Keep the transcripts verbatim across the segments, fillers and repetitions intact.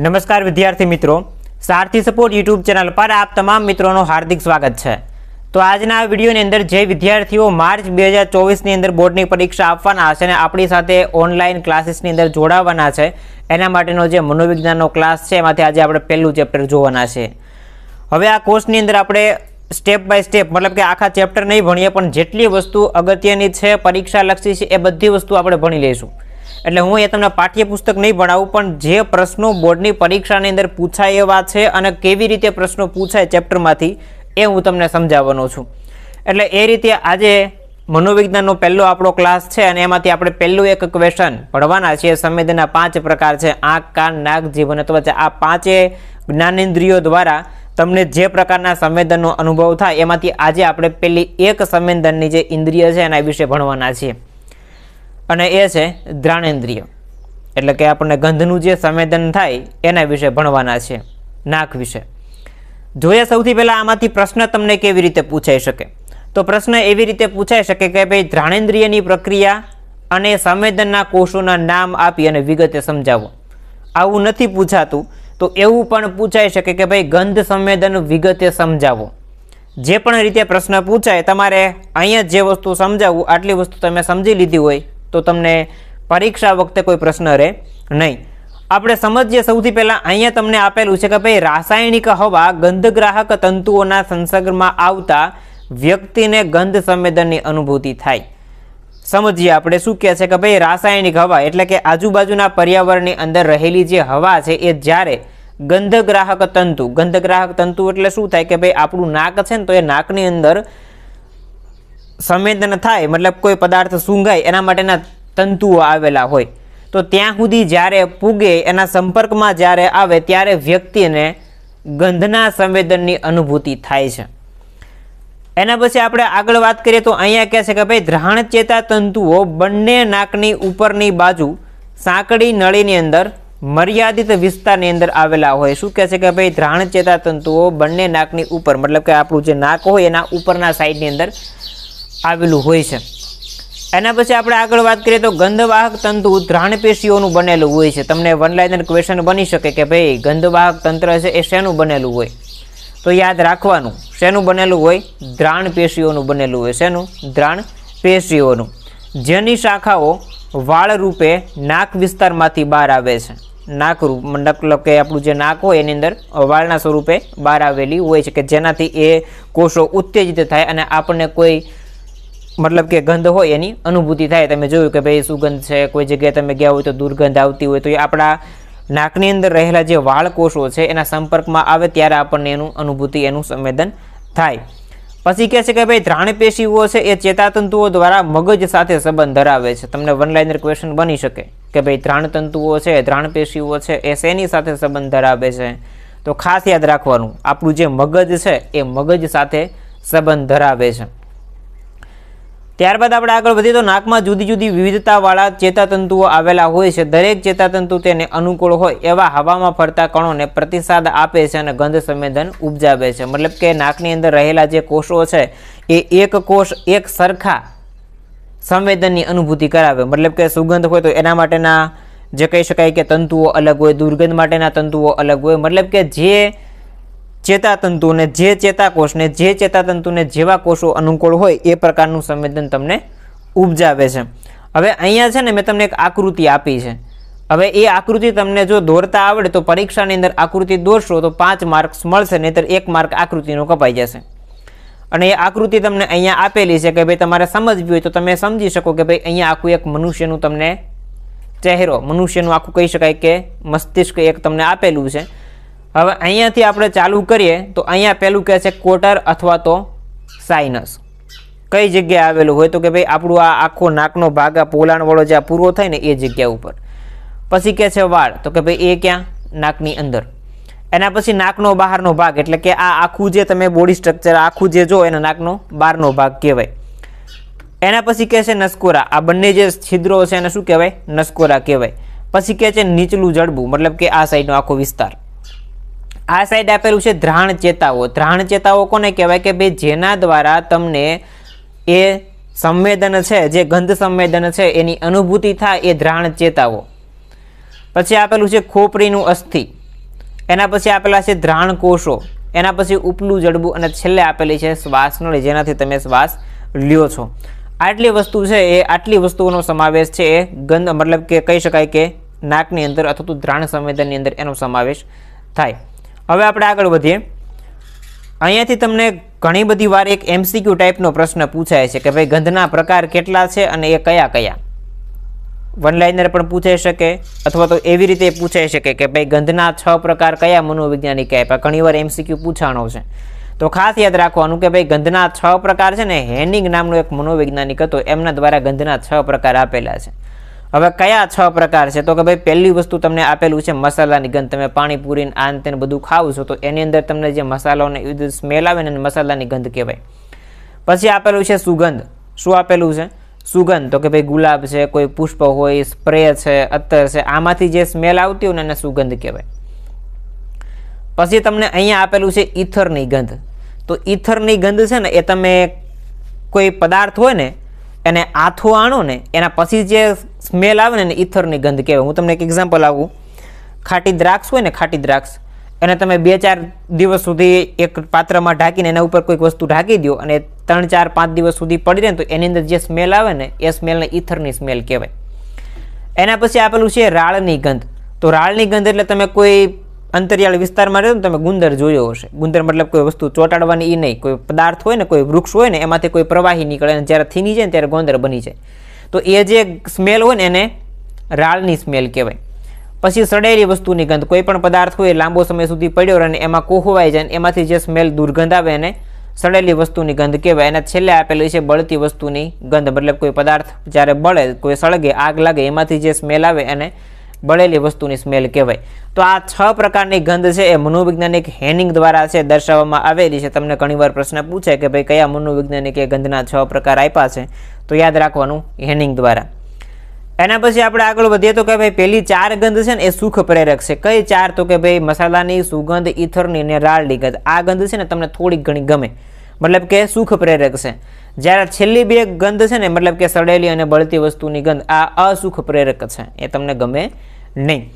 नमस्कार विद्यार्थी मित्रों, सारथी सपोर्ट यूट्यूब चैनल पर आप तमाम मित्रों हार्दिक स्वागत है। तो आजना विडियो ने अंदर जे विद्यार्थीओ मार्च बे हज़ार चौवीस ની અંદર બોર્ડની પરીક્ષા આપવાના છે અને આપણી સાથે ઓનલાઈન ક્લાસીસની અંદર જોડાવાના છે એના માટેનો જે મનોવિજ્ઞાનનો ક્લાસ છે એમાંથી આજે આપણે પહેલું ચેપ્ટર જોવાના છે। હવે આ કોર્સની અંદર આપણે સ્ટેપ બાય સ્ટેપ મતલબ કે આખા ચેપ્ટર નહીં ભણીએ પણ જેટલી વસ્તુ અગત્યની છે પરીક્ષા લક્ષી છે એ બધી વસ્તુ આપણે ભણી લઈશું। એટલે હું એ તમને પાઠ્યપુસ્તક નહીં ભણાવું પણ જે પ્રશ્નો બોર્ડની પરીક્ષાની અંદર પૂછાય એવા છે અને કેવી રીતે પ્રશ્નો પૂછાય ચેપ્ટરમાંથી ए हूँ तमने समझावानो छूं। एटले ए रीते आजे मनोविज्ञाननो पहलो आपणो क्लास छे अने एमांथी आपणे पहेलुं एक क्वेश्चन भणवाना छीए। संवेदना पांच प्रकार छे, आंख, कान, नाक, जीभ अने त्वचा। आ पांचे ज्ञानेन्द्रियो द्वारा तमने जे प्रकारना संवेदननो अनुभव थाय एमांथी आजे आपणे पहेली एक संवेदननी जे इंद्रिय छे एना विशे भणवाना छीए अने ए छे घ्राणेन्द्रिय। एटले के आपणे गंधनुं जे संवेदन थाय एना विशे भणवाना छे। नाक विशे જોઈએ સૌથી પહેલા આમાંથી પ્રશ્ન તમને કેવી રીતે પૂછાઈ શકે તો પ્રશ્ન એવી રીતે પૂછાઈ શકે કે ભાઈ ધ્રાણેન્દ્રિયની પ્રક્રિયા અને સંવેદનના કોષોના નામ આપી અને વિગતે સમજાવો। આવું નથી પૂછાતું તો એવું પણ પૂછાઈ શકે કે ભાઈ ગંધ સંવેદન વિગતે સમજાવો। જે પણ રીતે પ્રશ્ન પૂછાય તમારે અહીંયા જે વસ્તુ સમજાવવું આટલી વસ્તુ તમે સમજી લીધી હોય તો તમને પરીક્ષા વખતે કોઈ પ્રશ્ન રહે નહીં। આપણે સમજીએ સૌથી પહેલા અહીંયા તમને આપેલું છે કે ભાઈ રાસાયણિક હવા ગંધગ્રાહક તંતુઓના સંસર્ગમાં આવતા વ્યક્તિને ગંધ સંવેદનની અનુભૂતિ થાય। સમજીએ આપણે શું કહે છે કે ભાઈ રાસાયણિક હવા એટલે કે આજુબાજુના પર્યાવરણની અંદર રહેલી જે હવા છે એ જ્યારે ગંધગ્રાહક તંતુ ગંધગ્રાહક તંતુ એટલે શું થાય કે ભાઈ આપણું નાક છે ને તો એ નાકની અંદર સંવેદન થાય મતલબ કોઈ પદાર્થ સૂંઘાય એના માટેના તંતુઓ આવેલા હોય तो त्यां सुधी ज्यारे पूगे एना संपर्क में ज्यारे आवे त्यारे व्यक्ति ने गंधना संवेदननी अनुभूति थाय छे। एना पछी आपणे आगळ वात करीए तो अहींया कहे छे के भाई घ्राण चेता तंतुओ बंने नाकनी उपरनी बाजू सांकड़ी नळीनी अंदर मर्यादित विस्तारनी अंदर आवेला होय। शुं कहे छे के भाई घ्राण चेता तंतुओ बंने नाकनी उपर मतलब के आपणुं जे नाक होय एना उपरना साइडनी अंदर आवेलुं होय छे। एना पछी आपणे आगळ वात करीए तो गंधवाहक तंतु घ्राणपेशीओनुं बनेलुं होय छे। तमने वन लाइनर क्वेश्चन बनी शके के भाई गंधवाहक तंत्र छे ए शेनुं बनेलुं होय तो याद राखवानुं शेनुं बनेलुं होय घ्राणपेशीओनुं बनेलुं होय। शेनुं घ्राणपेशीओनुं जेनी शाखाओ वाळ रूपे नाक विस्तारमांथी बहार आवे छे। नाक रूप मतलब के आपणुं जे नाक होय एनी अंदर वाळना स्वरूपे बहार आवेली होय छे के जेनाथी ए कोषो उत्तेजित थाय अने आपणे कोई मतलब के गंध हो एनी अनुभूति थाय। तमे जोयुं के भाई सुगंध छे कोई जगह तमे गया हो तो दुर्गंध आवती हो तो ये आपड़ा नाकनी अंदर रहेला जे वाळ कोषो छे एना संपर्क में आवे त्यारे आपणे एनु अनुभूति एनु संवेदन थाय। पछी कहे छे के भाई घ्राणपेशीओ छे ए चेतातंतुओ द्वारा मगज साथे संबंध धरावे छे। तमने वन लाइनर क्वेश्चन बनी शके के भाई घ्राणतंतुओ छे घ्राणपेशीओ छे ए शेनी साथे संबंध धरावे छे तो खास याद राखवानुं आपणुं जे मगज छे ए मगज साथे संबंध धरावे छे। त्यारबाद आपणे आगळ वधीए तो नाकमां जुदी जुदी विविधतावाळा चेतातंतुओ आवेला होय छे। दरेक चेतातंतु तेने अनुकूल होय एवा हवामां फरता कणोने प्रतिसाद आपे छे अने गंध संवेदन उपजावे छे। मतलब के नाकनी अंदर रहेला जे कोषो छे ए एक कोष एक सरखा संवेदननी अनुभूति करावे। मतलब के सुगंध होय तो एना माटेना जे कही शकाय के तंतुओ अलग होय दुर्गंध माटेना तंतुओ अलग होय। मतलब के जे चेतातंतु ने जे चेताकोष ने जे चेतातंतु ने जेवा कोषो अनुकूल होय ए प्रकारनुं संवेदन तमने उपजावे छे। हवे अहींया छे ने मैं तमने एक आकृति आपी छे। हवे ए आकृति तमने जो दौरता आवडे तो परीक्षानी अंदर आकृति दौरशो तो पांच मार्क्स मळशे नहीतर एक मार्क आकृतिनो कपाई जशे। अने ए आकृति तमने अहींया आपेली छे के भाई तमारे समजवी होय तो तमे समजी शको के भाई अहींया आखुं एक मनुष्यनुं तमने चेहरो मनुष्यनुं आखुं कही शकाय के मस्तिष्क एक तमने आपेलुं छे। हवे अहींयाथी आपणे चालू करिए तो अहींया पहेलुं कहे छे कोटर अथवा तो साइनस कई जग्याए आवेलुं होय तो के भाई आपणो आ आखो नाकनो भाग आ पोलाणवाळो जे पूरो थाय ने ए जग्या उपर। पछी कहे छे वाळ तो के भाई ए क्यां नाकनी अंदर। एना पछी नाकनो बहारनो भाग एटले के आ आखुं जे तमे बॉडी स्ट्रक्चर आखुं जे जो एने नाकनो बहारनो भाग कहेवाय। एना पछी कहे छे नसकोरा आ बंने जे छिद्रो छे एने शुं कहेवाय नसकोरा कहेवाय। पछी कहे छे नीचलुं जड़बुं मतलब के आ साइडनो आखो विस्तार। आ साइड आपेलू है घ्राण चेताओ। घ्राण चेताओ कोने कहेवाय के भाई जेना द्वारा तमने ए संवेदन छे जे गंध संवेदन छे एनी अनुभूति थाय ए घ्राण चेताओ। पछी आपेलू है खोपरीनुं अस्थि એના પછી આપેલા છે ધ્રાણ કોષો, એના પછી ઉપલું જડબું અને છેલ્લે આપેલી છે શ્વાસનળી, જેનાથી તમે શ્વાસ લ્યો છો. આટલી વસ્તુ છે એ આટલી વસ્તુઓનો સમાવેશ છે એ ગંધ મતલબ કે કહી શકાય કે નાકની અંદર અથવા તો ધ્રાણ સંવેદનની અંદર એનો સમાવેશ થાય. હવે આપણે આગળ વધીએ. અહીંયાથી તમને ઘણી બધી વાર એક એમસીક્યુ ટાઈપનો પ્રશ્ન પૂછાય છે કે ભાઈ ગંધના પ્રકાર કેટલા છે અને એ કયા કયા. વન લાઇનર પણ પૂછાઈ શકે અથવા તો એવી રીતે પૂછાઈ શકે કે ભાઈ ગંધના છ પ્રકાર કયા મનોવૈજ્ઞાનિક આપ્યા. ઘણીવાર એમસીક્યુ પૂછાણો છે તો ખાસ યાદ રાખવાનું કે ભાઈ ગંધના છ પ્રકાર છે ને, હેનિંગ નામનો એક મનોવૈજ્ઞાનિક હતો, એમના દ્વારા ગંધના છ પ્રકાર આપેલા છે. હવે કયા છ પ્રકાર છે તો કે ભાઈ પહેલી વસ્તુ તમને આપેલું છે મસાલાની ગંધ. તમે પાણીપુરીને આન તેને બધું ખાવ છો તો એની અંદર તમને જે મસાલાઓને સ્મેલ આવે ને મસાલાની ગંધ કહેવાય. પછી આપેલું છે સુગંધ. શું આપેલું છે? સુગંધ. તો કે ભાઈ ગુલાબ છે, કોઈ પુષ્પ હોય, સ્પ્રે છે, અત્તર છે, આમાંથી જે સ્મેલ આવતી હોય ને એને સુગંધ કહેવાય. પછી તમને અહીંયા આપેલું છે ઈથરની ગંધ. તો ઈથરની ગંધ છે ને એ તમે કોઈ પદાર્થ હોય ને એને આથો આણો ને એના પછી જે સ્મેલ આવે ને એને ઈથરની ગંધ કહેવાય. હું તમને એક એક્ઝામ્પલ આપું. ખાટી દ્રાક્ષ હોય ને, ખાટી દ્રાક્ષ એને તમે બે ચાર દિવસ સુધી એક પાત્રમાં ઢાંકીને એના ઉપર કોઈક વસ્તુ ઢાંકી દો અને ત્રણ ચાર પાંચ દિવસ સુધી પડી રહે તો એની અંદર જે સ્મેલ આવે ને એ સ્મેલને ઈથરની સ્મેલ કહેવાય. એના પછી આપેલું છે રાળની ગંધ. તો રાળની ગંધ એટલે તમે કોઈ અંતરિયાળ વિસ્તારમાં રહ્યો ને તમે ગુંદર જોયો હશે. ગુંદર મતલબ કોઈ વસ્તુ ચોંટાડવાની એ નહીં, કોઈ પદાર્થ હોય ને, કોઈ વૃક્ષ હોય ને એમાંથી કોઈ પ્રવાહી નીકળે અને જ્યારે થીની જાય ને ત્યારે ગુંદર બની જાય. તો એ જે સ્મેલ હોય ને એને રાળની સ્મેલ કહેવાય. પછી સડેલી વસ્તુની ગંધ. કોઈ પણ પદાર્થ હોય લાંબો સમય સુધી પડ્યો રહે ને એમાં કોહવાઈ જાય ને એમાંથી જે સ્મેલ દુર્ગંધ આવે એને સડેલી વસ્તુની ગંધ કહેવાય. અને છેલ્લે આપેલી છે બળતી વસ્તુની ગંધ. મતલબ કોઈ પદાર્થ જ્યારે બળે, કોઈ સળગે, આગ લાગે, એમાંથી જે સ્મેલ આવે એને બળેલી વસ્તુની સ્મેલ કહેવાય. તો આ છ પ્રકારની ગંધ છે એ મનોવૈજ્ઞાનિક હેનિંગ દ્વારા છે દર્શાવવામાં આવેલી છે. તમને ઘણીવાર પ્રશ્ન પૂછાય કે ભાઈ કયા મનોવૈજ્ઞાનિકે ગંધના છ પ્રકાર આપ્યા છે, તો યાદ રાખવાનું હેનિંગ દ્વારા. એના પછી આપણે આગળ વધીએ તો કે ભાઈ પહેલી ચાર ગંધ છે ને એ સુખ પ્રેરક છે. કઈ ચાર? તો કે ભાઈ મસાલાની, સુગંધ, ઈથરની અને રાળની ગંધ. આ ગંધ છે ને તમને થોડીક ઘણી ગમે, મતલબ કે સુખ પ્રેરક છે. જ્યારે છેલ્લી બે ગંધ છે ને મતલબ કે સડેલી અને બળતી વસ્તુની ગંધ, આ અસુખ પ્રેરક છે, એ તમને ગમે નહીં.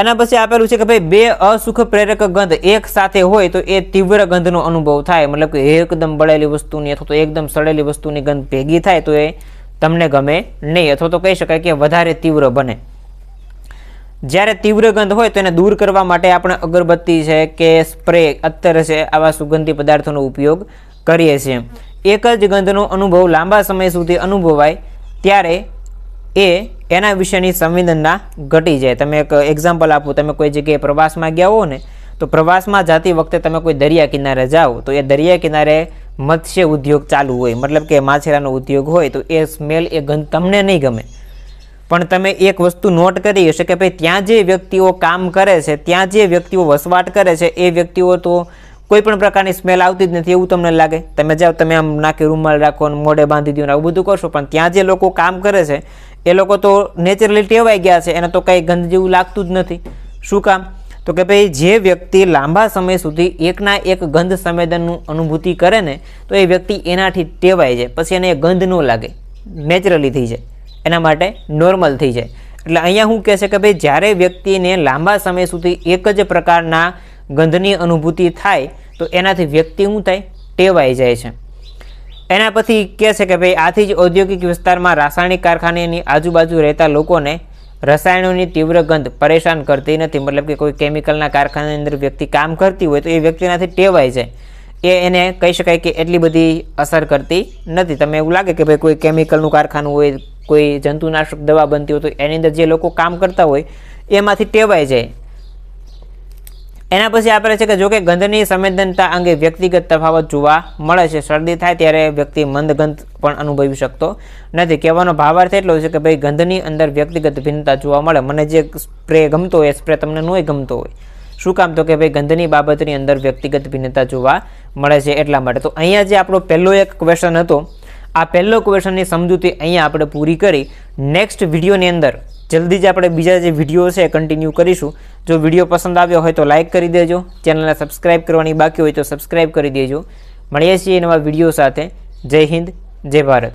એના પછી આપેલું છે કે ભાઈ બે અસુખ પ્રેરક ગંધ એક સાથે હોય તો એ તીવ્ર ગંધનો અનુભવ થાય. મતલબ કે એકદમ બળેલી વસ્તુની અથવા તો એકદમ સડેલી વસ્તુની ગંધ ભેગી થાય તો એ તમને ગમે નહીં, અથવા તો કહી શકાય કે વધારે તીવ્ર બને. જ્યારે તીવ્ર ગંધ હોય તો એને દૂર કરવા માટે આપણે અગરબત્તી છે કે સ્પ્રે, અત્તર છે, આવા સુગંધી પદાર્થોનો ઉપયોગ કરીએ છીએ. એક જ ગંધનો અનુભવ લાંબા સમય સુધી અનુભવાય ત્યારે એ એના વિશેની સંવેદના ઘટી જાય. તમે એક એક્ઝામ્પલ આપો. તમે કોઈ જગ્યાએ પ્રવાસમાં ગયા હો ને તો પ્રવાસમાં જતી વખતે તમે કોઈ દરિયા કિનારે જાઓ તો એ દરિયા કિનારે મત્સ્ય ઉદ્યોગ ચાલુ હોય, મતલબ કે માછેરાનો ઉદ્યોગ હોય, તો એ સ્મેલ, એ ગંધ તમને નહીં ગમે. પણ તમે એક વસ્તુ નોટ કરી હશે કે ભાઈ ત્યાં જે વ્યક્તિઓ કામ કરે છે, ત્યાં જે વ્યક્તિઓ વસવાટ કરે છે, એ વ્યક્તિઓ તો કોઈ પણ પ્રકારની સ્મેલ આવતી જ નથી એવું તમને લાગે. તમે જાઓ, તમે આમ નાખી રૂમાલ રાખો, મોઢે બાંધી દો ને આવું બધું કરશો, પણ ત્યાં જે લોકો કામ કરે છે એ લોકો તો નેચરલી ટેવાઈ ગયા છે, એને તો કંઈ ગંધ જેવું લાગતું જ નથી. શું કામ? તો કે ભાઈ જે વ્યક્તિ લાંબા સમય સુધી એકના એક ગંધ સંવેદનનું અનુભૂતિ કરે ને તો એ વ્યક્તિ એનાથી ટેવાઈ જાય, પછી એને ગંધ ન લાગે, નેચરલી થઈ જાય, એના માટે નોર્મલ થઈ જાય. એટલે અહીંયા હું કહે છે કે ભાઈ જ્યારે વ્યક્તિને લાંબા સમય સુધી એક જ પ્રકારના ગંધની અનુભૂતિ થાય તો એનાથી વ્યક્તિ શું થાય? ટેવાઈ જાય છે. એના પછી કહે છે કે ભાઈ આથી જ ઔદ્યોગિક વિસ્તારમાં રાસાયણિક કારખાનાની આજુબાજુ રહેતા લોકોને રસાયણોની તીવ્ર ગંધ પરેશાન કરતી નથી. મતલબ કે કોઈ કેમિકલના કારખાનાની અંદર વ્યક્તિ કામ કરતી હોય તો એ વ્યક્તિનાથી ટેવાઈ જાય, એ એને કહી શકાય કે એટલી બધી અસર કરતી નથી. તમે એવું લાગે કે ભાઈ કોઈ કેમિકલનું કારખાનું હોય, કોઈ જંતુનાશક દવા બનતી હોય તો એની અંદર જે લોકો કામ કરતા હોય એમાંથી ટેવાઈ જાય. એના પછી આપણે છે કે જોકે ગંધની સંવેદનતા અંગે વ્યક્તિગત તફાવત જોવા મળે છે. શરદી થાય ત્યારે વ્યક્તિ મંદ ગંધ પણ અનુભવી શકતો નથી. કહેવાનો ભાવાર્થ એટલો છે કે ભાઈ ગંધની અંદર વ્યક્તિગત ભિન્નતા જોવા મળે. મને જે સ્પ્રે ગમતો હોય એ સ્પ્રે તમને ન ગમતો હોય. શું કામ? તો કે ભાઈ ગંધની બાબતની અંદર વ્યક્તિગત ભિન્નતા જોવા મળે છે એટલા માટે. તો અહીંયા જે આપણો પહેલો એક ક્વેશ્ચન હતો, આ પહેલો ક્વેશ્ચનની સમજૂતી અહીંયા આપણે પૂરી કરી. નેક્સ્ટ વિડીયોની અંદર જલ્દી જ આપણે બીજા જે વિડીયો છે કન્ટિન્યુ કરીશું. જો વિડીયો પસંદ આવ્યો હોય તો લાઇક કરી દેજો, ચેનલને સબસ્ક્રાઈબ કરવાની બાકી હોય તો સબસ્ક્રાઈબ કરી દેજો. મળીએ છીએ નવા વિડીયો સાથે. જય હિન્દ, જય ભારત.